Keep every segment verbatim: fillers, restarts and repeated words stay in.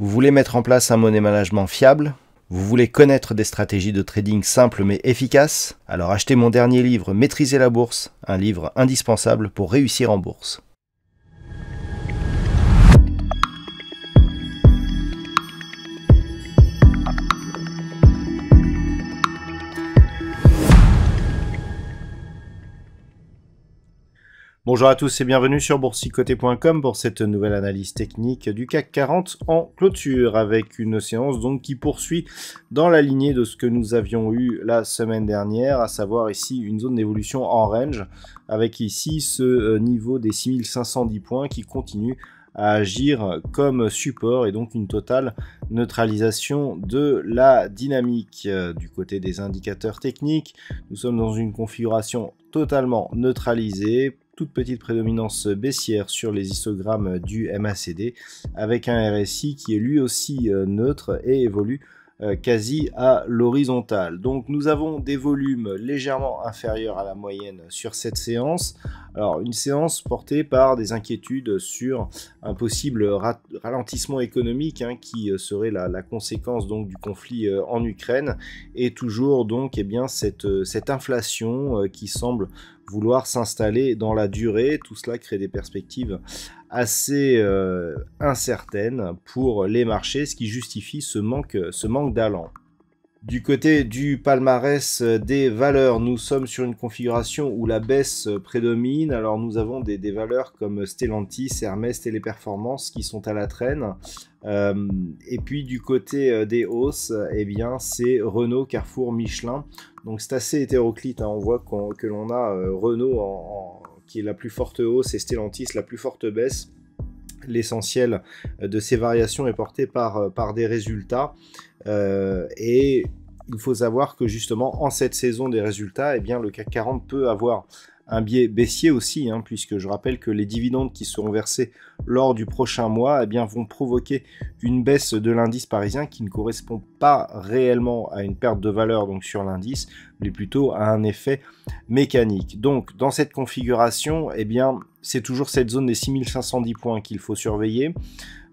Vous voulez mettre en place un money management fiable? Vous voulez connaître des stratégies de trading simples mais efficaces? Alors achetez mon dernier livre « Maîtriser la bourse », un livre indispensable pour réussir en bourse. Bonjour à tous et bienvenue sur boursicote point com pour cette nouvelle analyse technique du CAC quarante en clôture avec une séance donc qui poursuit dans la lignée de ce que nous avions eu la semaine dernière, à savoir ici une zone d'évolution en range avec ici ce niveau des six mille cinq cent dix points qui continue à agir comme support et donc une totale neutralisation de la dynamique. Du côté des indicateurs techniques, nous sommes dans une configuration totalement neutralisée. Toute petite prédominance baissière sur les histogrammes du M A C D avec un R S I qui est lui aussi neutre et évolue quasi à l'horizontale. Donc nous avons des volumes légèrement inférieurs à la moyenne sur cette séance. Alors une séance portée par des inquiétudes sur un possible ralentissement économique hein, qui serait la, la conséquence donc du conflit en Ukraine et toujours donc eh bien cette, cette inflation qui semble vouloir s'installer dans la durée. Tout cela crée des perspectives assez euh, incertaine pour les marchés, ce qui justifie ce manque, ce manque d'allant. Du côté du palmarès des valeurs, nous sommes sur une configuration où la baisse prédomine. Alors nous avons des, des valeurs comme Stellantis, Hermès, Téléperformance qui sont à la traîne. Euh, et puis du côté des hausses, eh bien c'est Renault, Carrefour, Michelin. Donc c'est assez hétéroclite, hein. On voit qu'on, que l'on a euh, Renault en, en qui est la plus forte hausse et Stellantis la plus forte baisse. L'essentiel de ces variations est porté par, par des résultats euh, et il faut savoir que justement en cette saison des résultats, eh bien, le CAC quarante peut avoir un biais baissier aussi, hein, puisque je rappelle que les dividendes qui seront versés lors du prochain mois eh bien, vont provoquer une baisse de l'indice parisien qui ne correspond pas réellement à une perte de valeur donc sur l'indice, mais plutôt à un effet mécanique. Donc dans cette configuration, eh bien, c'est toujours cette zone des six mille cinq cent dix points qu'il faut surveiller.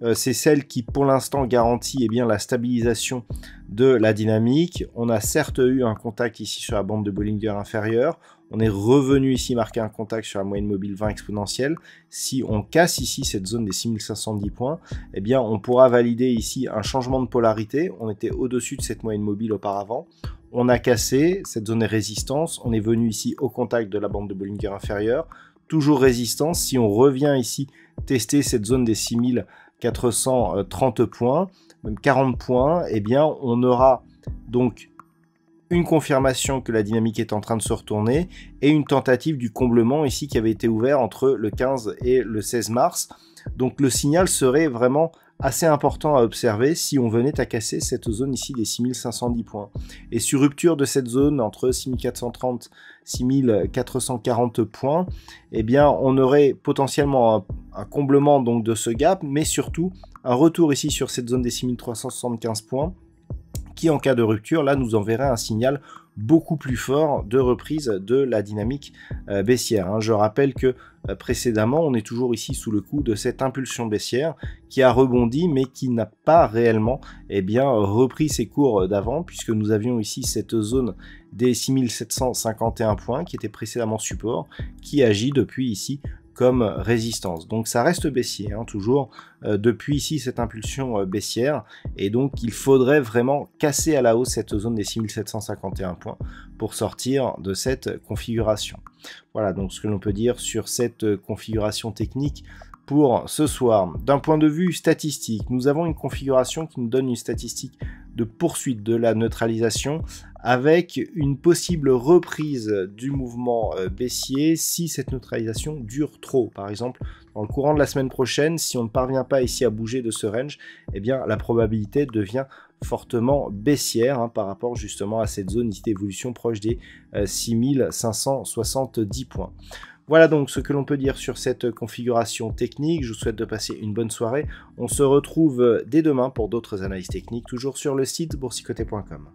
Euh, c'est celle qui pour l'instant garantit eh bien, la stabilisation de la dynamique. On a certes eu un contact ici sur la bande de Bollinger inférieure. On est revenu ici marquer un contact sur la moyenne mobile vingt exponentielle. Si on casse ici cette zone des six mille cinq cent dix points, eh bien on pourra valider ici un changement de polarité. On était au-dessus de cette moyenne mobile auparavant. On a cassé, cette zone est résistance. On est venu ici au contact de la bande de Bollinger inférieure. Toujours résistance. Si on revient ici tester cette zone des six mille quatre cent trente points, même quarante points, eh bien on aura donc une confirmation que la dynamique est en train de se retourner et une tentative du comblement ici qui avait été ouvert entre le quinze et le seize mars. Donc le signal serait vraiment assez important à observer si on venait à casser cette zone ici des six mille cinq cent dix points. Et sur rupture de cette zone entre six mille quatre cent trente et six mille quatre cent quarante points, eh bien on aurait potentiellement un, un comblement donc de ce gap, mais surtout un retour ici sur cette zone des six mille trois cent soixante-quinze points, qui en cas de rupture, là, nous enverrait un signal beaucoup plus fort de reprise de la dynamique euh, baissière. Hein. Je rappelle que euh, précédemment, on est toujours ici sous le coup de cette impulsion baissière qui a rebondi, mais qui n'a pas réellement eh bien, repris ses cours d'avant, puisque nous avions ici cette zone des six mille sept cent cinquante et un points, qui était précédemment support, qui agit depuis ici comme résistance. Donc ça reste baissier, hein, toujours euh, depuis ici cette impulsion euh, baissière, et donc il faudrait vraiment casser à la hausse cette zone des six mille sept cent cinquante et un points pour sortir de cette configuration. Voilà donc ce que l'on peut dire sur cette configuration technique pour ce soir. D'un point de vue statistique, nous avons une configuration qui nous donne une statistique de poursuite de la neutralisation avec une possible reprise du mouvement baissier si cette neutralisation dure trop. Par exemple, dans le courant de la semaine prochaine, si on ne parvient pas ici à bouger de ce range, eh bien la probabilité devient fortement baissière hein, par rapport justement à cette zone d'évolution proche des euh, six mille cinq cent soixante-dix points. Voilà donc ce que l'on peut dire sur cette configuration technique. Je vous souhaite de passer une bonne soirée. On se retrouve dès demain pour d'autres analyses techniques, toujours sur le site boursicote point com.